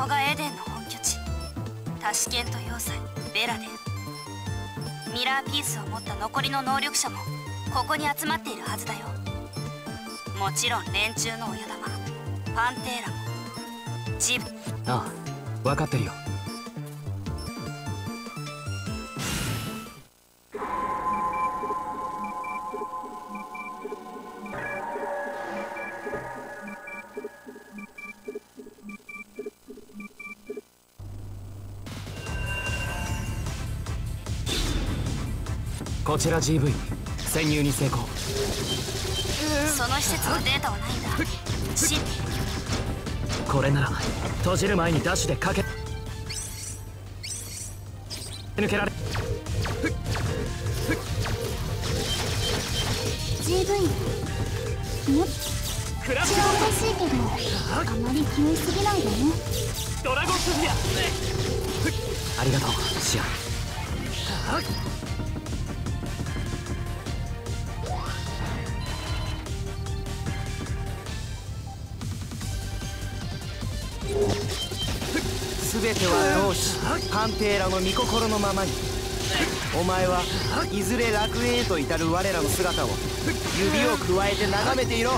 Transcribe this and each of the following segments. こがエデンの本拠地、タシケント要塞ベラデン。ミラーピースを持った残りの能力者もここに集まっているはずだよ。もちろん連中の親玉パンテーラも。ああ、分かってるよ。こちら GV、 潜入に成功。その施設のデータはないんだ。これなら閉じる前にダッシュで駆け抜けられ。 GV もっとクラッシュが嬉しいけど、あまり気にしすぎないでね。ドラゴンフィギュア、ありがとうシア。全ては同志パンテーラの御心のままに。お前はいずれ楽園へと至る我らの姿を指をくわえて眺めていろ。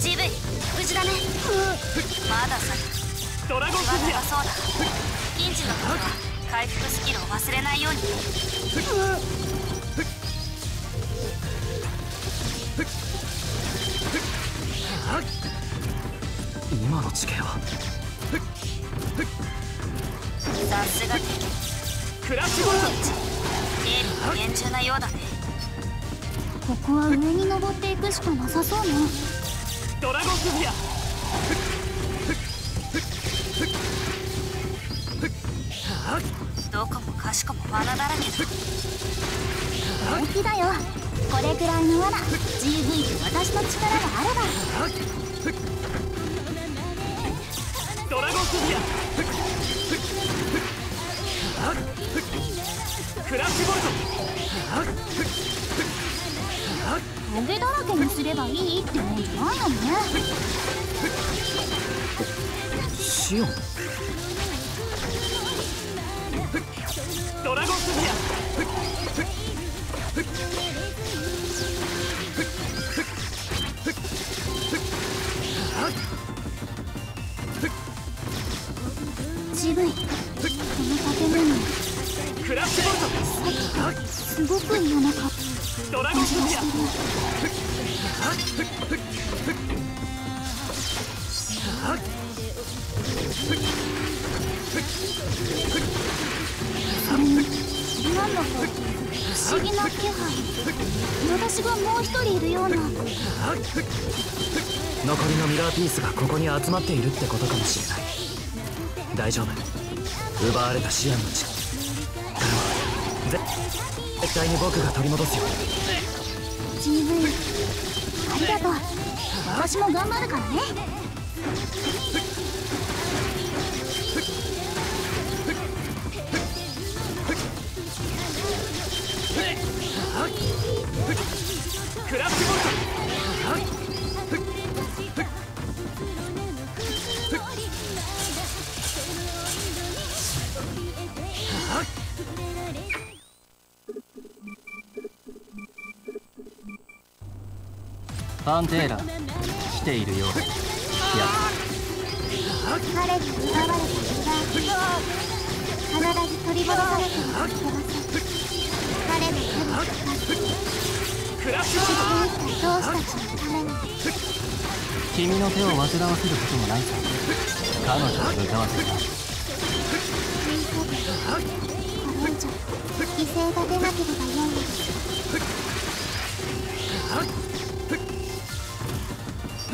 ジブリ無事だね。まだ先。ドラゴンフィギュア、そうだ、ピンチのところは回復スキルを忘れないように。今の地形はさすが敵。クラッシュボール、警備に厳重なようだね。ここは上に登っていくしかなさそうね。ドラゴンフィギュア、どこもかしこも罠だらけだ。本気だよ。これくらいの罠、 GV と私の力があれば。ドラゴンフィギュア、クラッシュボルト、焦げだらけにすればいいってもんじゃないよね。シオン、ドラゴンフィギュア、渋いこの建物。クラッシュボルト、すごく嫌な顔。ドラゴンフィギュア、それになんだか不思議な気配。私がもう一人いるような。残りのミラーピースがここに集まっているってことかもしれない。大丈夫、奪われたシアンの力は絶対に僕が取り戻すよ。 GV ありがとう、私も頑張るからね。クラッシュボルト、パンテーラ来ているよ。彼に奪われた身は必ず取り戻されている人が先。彼のクラッシュボルト、同志たちのために。君の手を煩わせることもないさ。彼女を疑わせた。これ以上犠牲が出なければよいのです。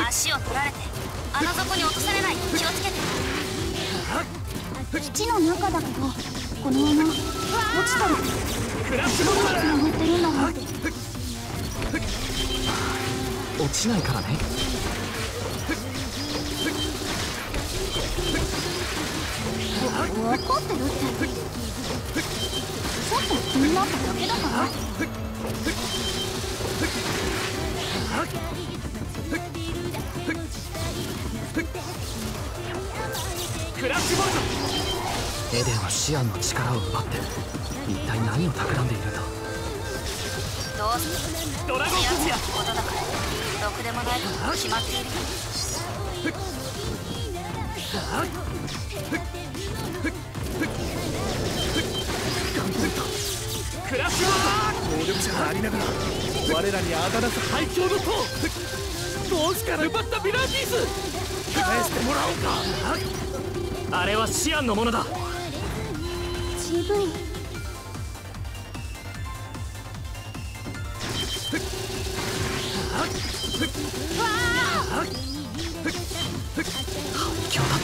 足を取られてあの底に落とされない、気をつけて。土の中だけどこのまま落ちたら。クラッシュボールが乗ってるんだもん。落ちないからね。分かってるって。ちょっと気になっただけだから。クラッシュボルト。エデンはシアンの力を奪って一体何を企んでいると。どうするドラゴンフィギュアことだから、ろくでもないことが決まっている。クラッシュボルト。能力者ありながら我らにあだなす最強の塔。同志から奪ったミラーピース返してもらおうか。あれはシアンのものだ。渋い。反響だっ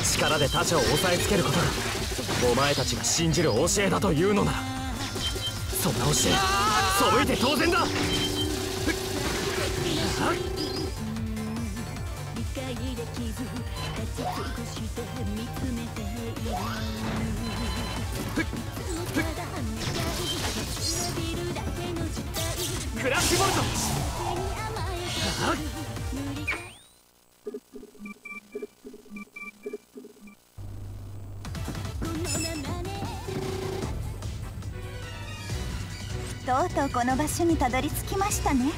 て。力で他者を押さえつけることだ。お前たちが信じる教えだというのなら、そんな教え背いて当然だ。クラッシュボルト。とうとうこの場所にたどり着きましたね、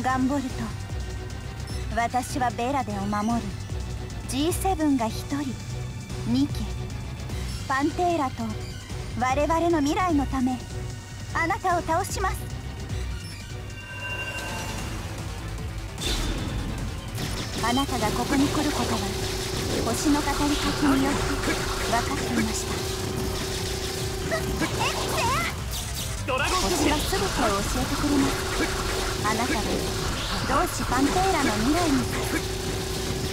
ガンボルト。私はベラデを守る。 G7 が1人2機、パンテーラと我々の未来のためあなたを倒します。あなたがここに来ることは星の語りかけによって分かっていました。エッセンドラゴンフィギュア。星が全てを教えてくれます。あなたは同志パンテーラの未来に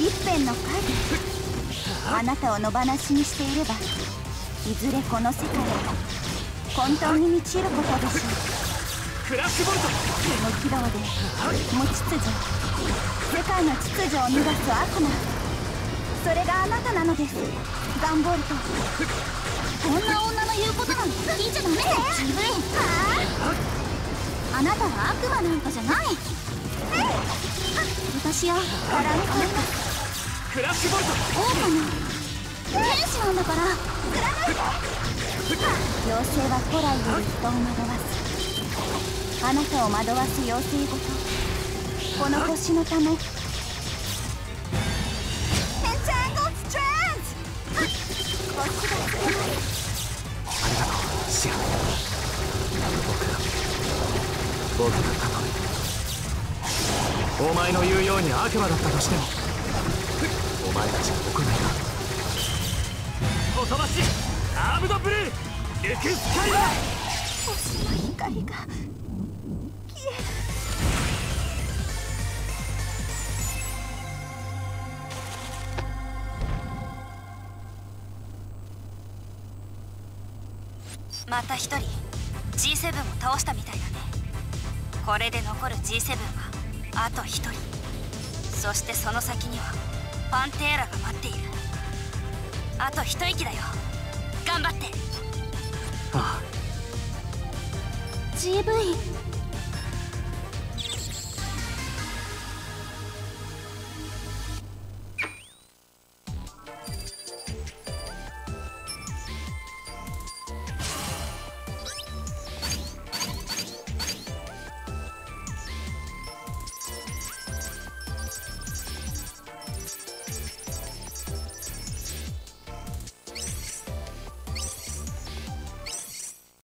一辺の影。あなたを野放しにしていればいずれこの世界は混沌に満ちることでしょう。クラッシュボルト。無軌道で無秩序、世界の秩序を乱す悪魔、それがあなたなのです、ガンボルト。こんな女の言うことなんて聞いちゃダメだよ。自分あなたは悪魔なんかじゃない。私をバラに変えます。クラッシュボルト。王かな、天使なんだから。妖精は古来より人を惑わす。あなたを惑わす妖精ごとこの星のため。ありがとうシアン。僕は僕がたとえお前の言うように悪魔だったとしてもお前たちは僕がいた。おとばしアームドブルーエクスカイラー。星の光が消える。また一人 G7 を倒したみたいだね。これで残る G7 はあと一人。そしてその先にはパンテーラが待っている。あと一息だよ、頑張って。ああ GV